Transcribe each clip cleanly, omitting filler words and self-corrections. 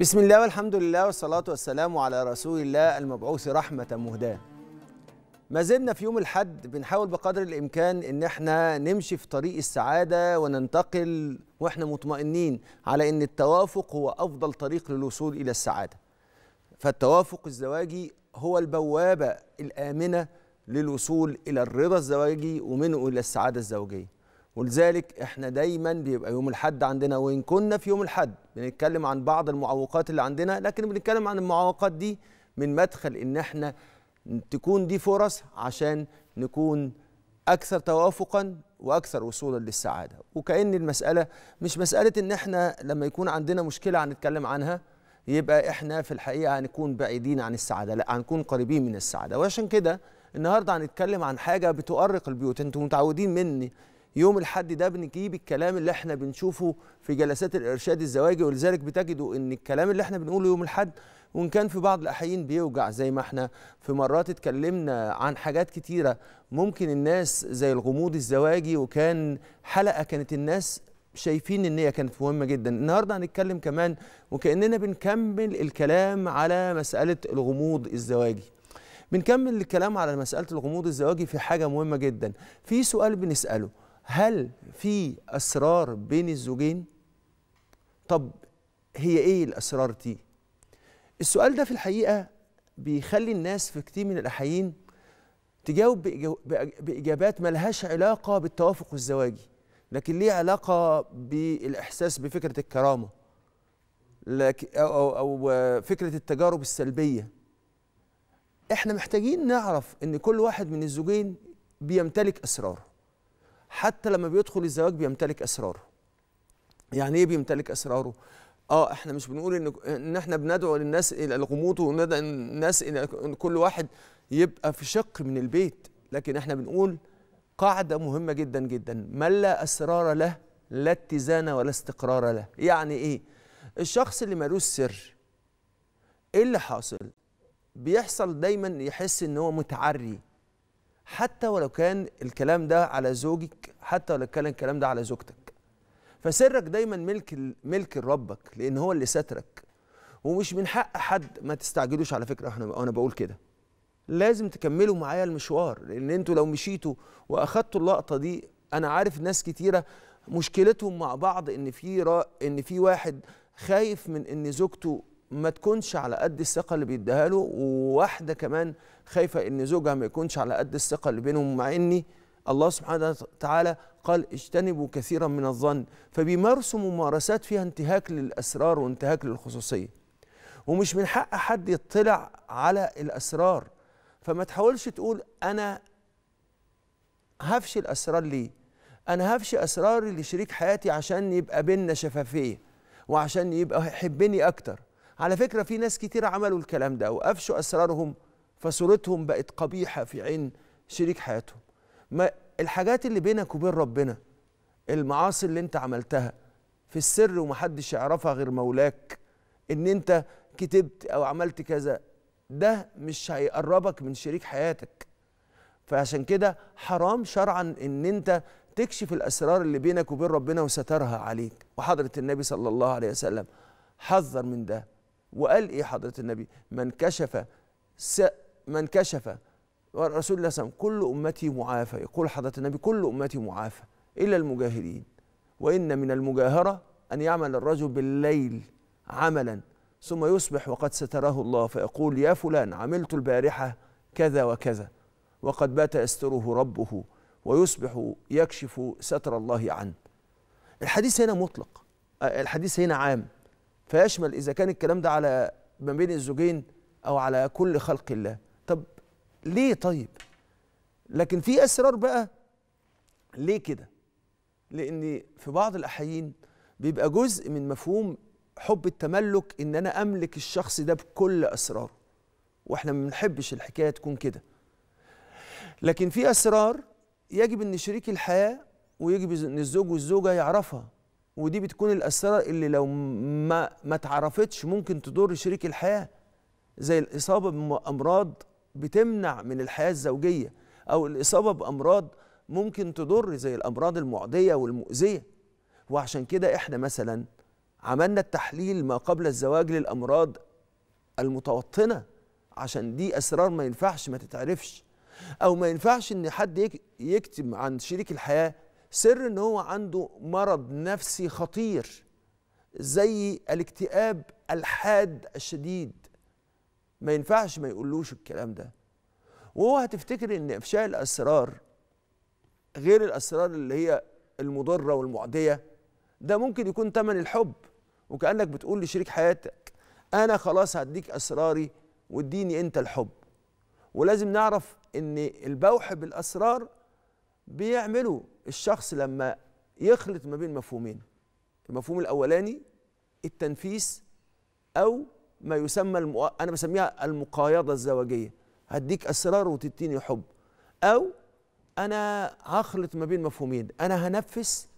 بسم الله والحمد لله والصلاة والسلام على رسول الله المبعوث رحمة مهداة. ما زلنا في يوم الحد بنحاول بقدر الإمكان إن احنا نمشي في طريق السعادة وننتقل واحنا مطمئنين على إن التوافق هو أفضل طريق للوصول إلى السعادة. فالتوافق الزواجي هو البوابة الآمنة للوصول إلى الرضا الزواجي ومنه إلى السعادة الزوجية. ولذلك احنا دايما بيبقى يوم الحد عندنا، وان كنا في يوم الحد بنتكلم عن بعض المعوقات اللي عندنا، لكن بنتكلم عن المعوقات دي من مدخل ان احنا تكون دي فرص عشان نكون اكثر توافقا واكثر وصولا للسعاده. وكأن المساله مش مساله ان احنا لما يكون عندنا مشكله هنتكلم عنها يبقى احنا في الحقيقه هنكون بعيدين عن السعاده، لا هنكون قريبين من السعاده. وعشان كده النهارده هنتكلم عن حاجه بتؤرق البيوت. انتم متعودين مني يوم الحد ده بنجيب الكلام اللي احنا بنشوفه في جلسات الارشاد الزواجي، ولذلك بتجدوا ان الكلام اللي احنا بنقوله يوم الحد وان كان في بعض الاحيان بيوجع، زي ما احنا في مرات اتكلمنا عن حاجات كتيره ممكن الناس زي الغموض الزواجي، وكان حلقه كانت الناس شايفين ان هي كانت مهمه جدا. النهارده هنتكلم كمان وكاننا بنكمل الكلام على مساله الغموض الزواجي. بنكمل الكلام على مساله الغموض الزواجي في حاجه مهمه جدا، في سؤال بنساله: هل في أسرار بين الزوجين؟ طب هي إيه الأسرار دي؟ السؤال ده في الحقيقة بيخلي الناس في كتير من الأحيان تجاوب بإجابات ملهاش علاقة بالتوافق الزواجي، لكن ليه علاقة بالإحساس بفكرة الكرامة أو فكرة التجارب السلبية. إحنا محتاجين نعرف إن كل واحد من الزوجين بيمتلك أسرار، حتى لما بيدخل الزواج بيمتلك اسراره. يعني ايه بيمتلك اسراره؟ احنا مش بنقول ان احنا بندعو للناس الى الغموض وندعو الناس الى كل واحد يبقى في شق من البيت، لكن احنا بنقول قاعده مهمه جدا جدا: من لا اسرار له لا اتزان ولا استقرار له. يعني ايه؟ الشخص اللي مالوش سر، ايه اللي حاصل؟ بيحصل دايما يحس ان هو متعري، حتى ولو كان الكلام ده على زوجك، حتى ولو كان الكلام ده على زوجتك. فسرك دايما ملك لربك، لان هو اللي سترك، ومش من حق حد. ما تستعجلوش على فكره، انا بقول كده لازم تكملوا معايا المشوار، لان انتوا لو مشيتوا واخدتوا اللقطه دي، انا عارف ناس كتيره مشكلتهم مع بعض ان في واحد خايف من ان زوجته ما تكونش على قد الثقه اللي بيديها له، وواحده كمان خايفه ان زوجها ما يكونش على قد الثقه اللي بينهم، مع ان الله سبحانه وتعالى قال: اجتنبوا كثيرا من الظن. فبيمارسوا ممارسات فيها انتهاك للاسرار وانتهاك للخصوصيه، ومش من حق حد يطلع على الاسرار. فما تحاولش تقول انا هفشي الاسرار ليه، انا هفشي اسراري لشريك حياتي عشان يبقى بيننا شفافيه وعشان يبقى يحبني اكتر. على فكرة في ناس كتير عملوا الكلام ده وقفشوا أسرارهم، فصورتهم بقت قبيحة في عين شريك حياتهم. ما الحاجات اللي بينك وبين ربنا، المعاصي اللي انت عملتها في السر ومحدش يعرفها غير مولاك، ان انت كتبت او عملت كذا، ده مش هيقربك من شريك حياتك. فعشان كده حرام شرعا ان انت تكشف الأسرار اللي بينك وبين ربنا وسترها عليك. وحضرة النبي صلى الله عليه وسلم حذر من ده، وقال ايه حضرة النبي؟ من كشف رسول الله صلى الله عليه وسلم: كل امتي معافى. يقول حضرة النبي: كل امتي معافى الا المجاهرين، وان من المجاهرة ان يعمل الرجل بالليل عملا ثم يصبح وقد ستره الله فيقول: يا فلان عملت البارحة كذا وكذا، وقد بات يستره ربه ويصبح يكشف ستر الله عنه. الحديث هنا مطلق، الحديث هنا عام، فيشمل إذا كان الكلام ده على ما بين الزوجين أو على كل خلق الله. طب ليه طيب؟ لكن في أسرار بقى ليه كده؟ لأن في بعض الأحيان بيبقى جزء من مفهوم حب التملك إن أنا أملك الشخص ده بكل أسراره، وإحنا ما بنحبش الحكاية تكون كده. لكن في أسرار يجب إن شريك الحياة ويجب إن الزوج والزوجة يعرفها، ودي بتكون الأسرار اللي لو ما اتعرفتش ممكن تضر شريك الحياة، زي الإصابة بأمراض بتمنع من الحياة الزوجية، أو الإصابة بأمراض ممكن تضر زي الأمراض المعدية والمؤذية. وعشان كده إحنا مثلا عملنا التحليل ما قبل الزواج للأمراض المتوطنة، عشان دي أسرار ما ينفعش ما تتعرفش، أو ما ينفعش إن حد يكتم عن شريك الحياة سر إن هو عنده مرض نفسي خطير زي الاكتئاب الحاد الشديد، ما ينفعش ما يقولوش الكلام ده. وهو هتفتكر إن إفشاء الأسرار غير الأسرار اللي هي المضرة والمعدية ده ممكن يكون تمن الحب، وكأنك بتقول لشريك حياتك أنا خلاص هديك أسراري واديني أنت الحب. ولازم نعرف إن البوح بالأسرار بيعمله الشخص لما يخلط ما بين مفهومين، المفهوم الأولاني التنفيس أو ما يسمى أنا بسميها المقايضة الزواجية، هديك أسرار وتديني حب، أو أنا هخلط ما بين مفهومين، أنا هنفس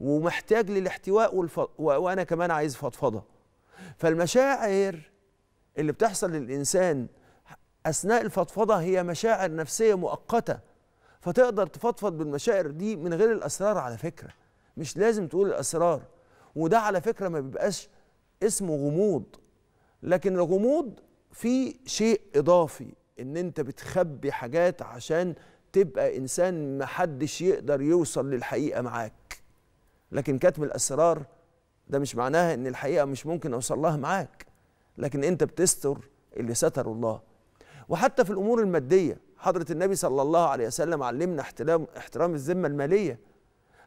ومحتاج للاحتواء وأنا كمان عايز فضفضة. فالمشاعر اللي بتحصل للإنسان أثناء الفضفضة هي مشاعر نفسية مؤقتة، فتقدر تفضفض بالمشاعر دي من غير الأسرار على فكرة، مش لازم تقول الأسرار، وده على فكرة ما بيبقاش اسمه غموض، لكن الغموض فيه شيء إضافي إن أنت بتخبي حاجات عشان تبقى إنسان محدش يقدر يوصل للحقيقة معاك. لكن كتم الأسرار ده مش معناها إن الحقيقة مش ممكن أوصل لها معاك، لكن أنت بتستر اللي ستره الله. وحتى في الأمور المادية حضرة النبي صلى الله عليه وسلم علمنا احترام الذمة المالية،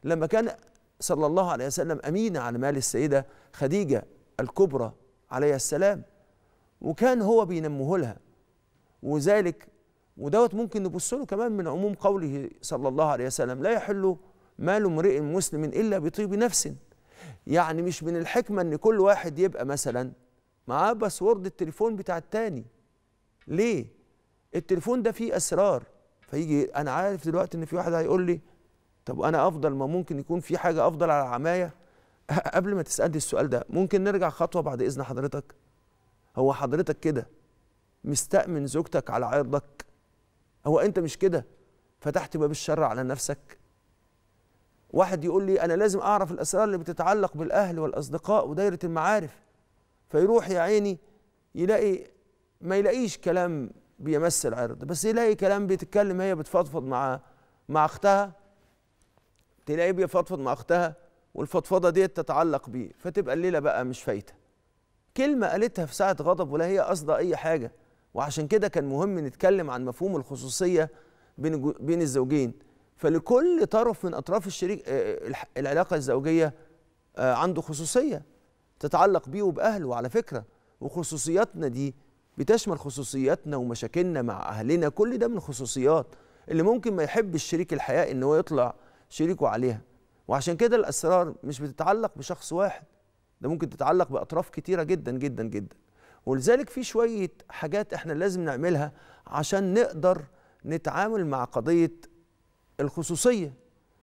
لما كان صلى الله عليه وسلم أمين على مال السيدة خديجة الكبرى عليها السلام، وكان هو بينمه لها، وذلك ودوت ممكن نبص له كمان من عموم قوله صلى الله عليه وسلم لا يحل مال امرئ مسلم إلا بطيب نفس. يعني مش من الحكمة إن كل واحد يبقى مثلا معاه باسورد التليفون بتاع التاني، ليه؟ التليفون ده فيه أسرار، فيجي أنا عارف دلوقتي إن في واحد هيقول لي طب أنا أفضل، ما ممكن يكون في حاجة أفضل على العماية. قبل ما تسألني السؤال ده ممكن نرجع خطوة بعد إذن حضرتك، هو حضرتك كده مستأمن زوجتك على عرضك؟ هو أنت مش كده فتحت باب الشر على نفسك؟ واحد يقول لي أنا لازم أعرف الأسرار اللي بتتعلق بالأهل والأصدقاء ودايرة المعارف، فيروح يا عيني يلاقي ما يلاقيش كلام بيمس العرض، بس يلاقي كلام بيتكلم، هي بتفضفض مع أختها، تلاقيه بيفضفض مع أختها والفضفضة دي تتعلق بيه، فتبقى الليلة بقى مش فايتة، كلمة قالتها في ساعة غضب ولا هي قصدها أي حاجة. وعشان كده كان مهم نتكلم عن مفهوم الخصوصية بين الزوجين، فلكل طرف من أطراف الشريك العلاقة الزوجية عنده خصوصية تتعلق بيه وبأهله على فكرة، وخصوصياتنا دي بتشمل خصوصياتنا ومشاكلنا مع أهلنا، كل ده من الخصوصيات اللي ممكن ما يحب الشريك الحياة إن هو يطلع شريكه عليها. وعشان كده الأسرار مش بتتعلق بشخص واحد، ده ممكن تتعلق بأطراف كتيرة جدا جدا جدا، ولذلك في شوية حاجات احنا لازم نعملها عشان نقدر نتعامل مع قضية الخصوصية.